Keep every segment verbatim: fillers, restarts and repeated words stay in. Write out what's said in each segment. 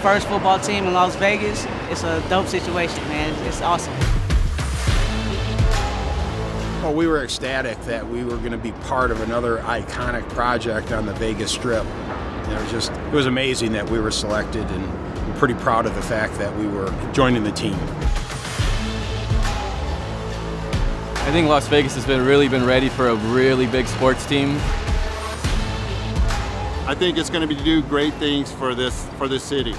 first football team in Las Vegas. It's a dope situation, man. It's, it's awesome. Well, we were ecstatic that we were going to be part of another iconic project on the Vegas Strip. And it was just, it was amazing that we were selected, and we're pretty proud of the fact that we were joining the team. I think Las Vegas has been really been ready for a really big sports team. I think it's going to be do great things for this for this city.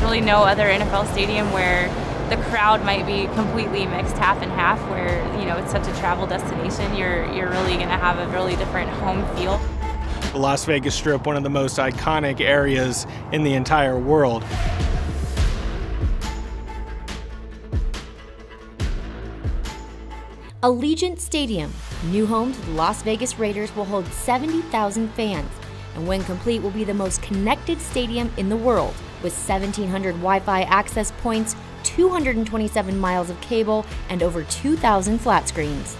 Really, no other N F L stadium where the crowd might be completely mixed half and half, where, you know, it's such a travel destination. You're you're really going to have a really different home feel. The Las Vegas Strip, one of the most iconic areas in the entire world. Allegiant Stadium, new home to the Las Vegas Raiders, will hold seventy thousand fans, and when complete will be the most connected stadium in the world, with seventeen hundred Wi-Fi access points, two hundred twenty-seven miles of cable, and over two thousand flat screens.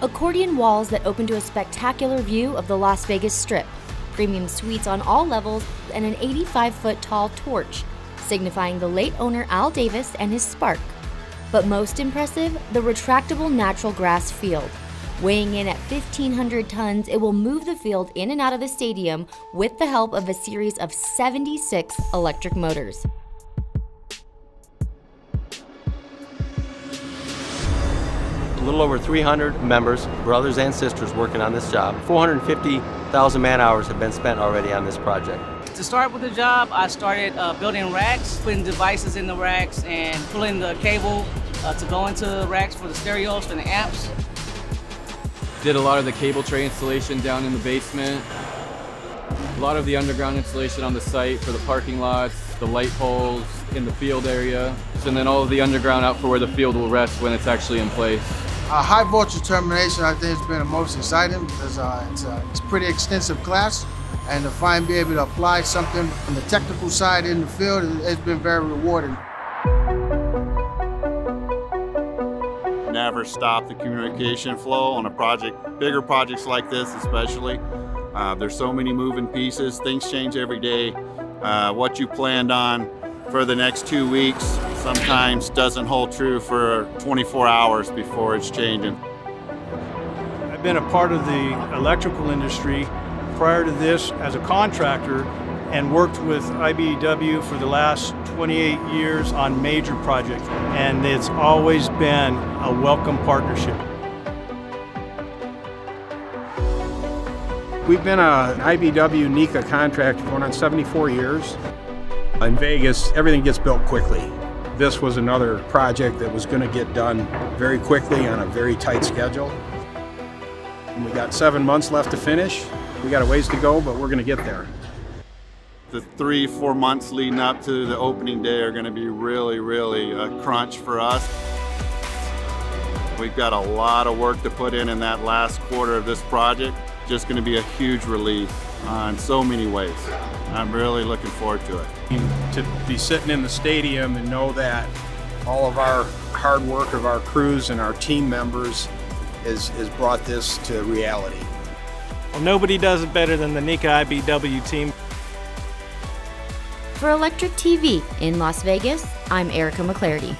Accordion walls that open to a spectacular view of the Las Vegas Strip, premium suites on all levels, and an eighty-five foot tall torch, signifying the late owner Al Davis and his spark. But most impressive, the retractable natural grass field. Weighing in at fifteen hundred tons, it will move the field in and out of the stadium with the help of a series of seventy-six electric motors. A little over three hundred members, brothers and sisters, working on this job. four hundred fifty thousand man-hours have been spent already on this project. To start with the job, I started uh, building racks, putting devices in the racks, and pulling the cable uh, to go into the racks for the stereos and the amps. Did a lot of the cable tray installation down in the basement. A lot of the underground installation on the site for the parking lots, the light poles in the field area, and then all of the underground out for where the field will rest when it's actually in place. Uh, high voltage termination, I think, has been the most exciting because uh, it's, uh, it's a pretty extensive class. And to finally be able to apply something on the technical side in the field, it's been very rewarding. Never stop the communication flow on a project, bigger projects like this especially. Uh, there's so many moving pieces, things change every day. Uh, what you planned on for the next two weeks sometimes doesn't hold true for twenty-four hours before it's changing. I've been a part of the electrical industry prior to this as a contractor, and worked with I B E W for the last twenty-eight years on major projects, and it's always been a welcome partnership. We've been an I B E W NECA contractor going on seventy-four years. In Vegas, everything gets built quickly. This was another project that was going to get done very quickly on a very tight schedule. We got seven months left to finish. We got a ways to go, but we're going to get there. The three, four months leading up to the opening day are going to be really, really a crunch for us. We've got a lot of work to put in in that last quarter of this project. Just going to be a huge relief uh, in so many ways. I'm really looking forward to it. To be sitting in the stadium and know that all of our hard work of our crews and our team members is, is brought this to reality. Well, nobody does it better than the NECA I B E W team. For ElectricTV in Las Vegas, I'm Erica McClarity.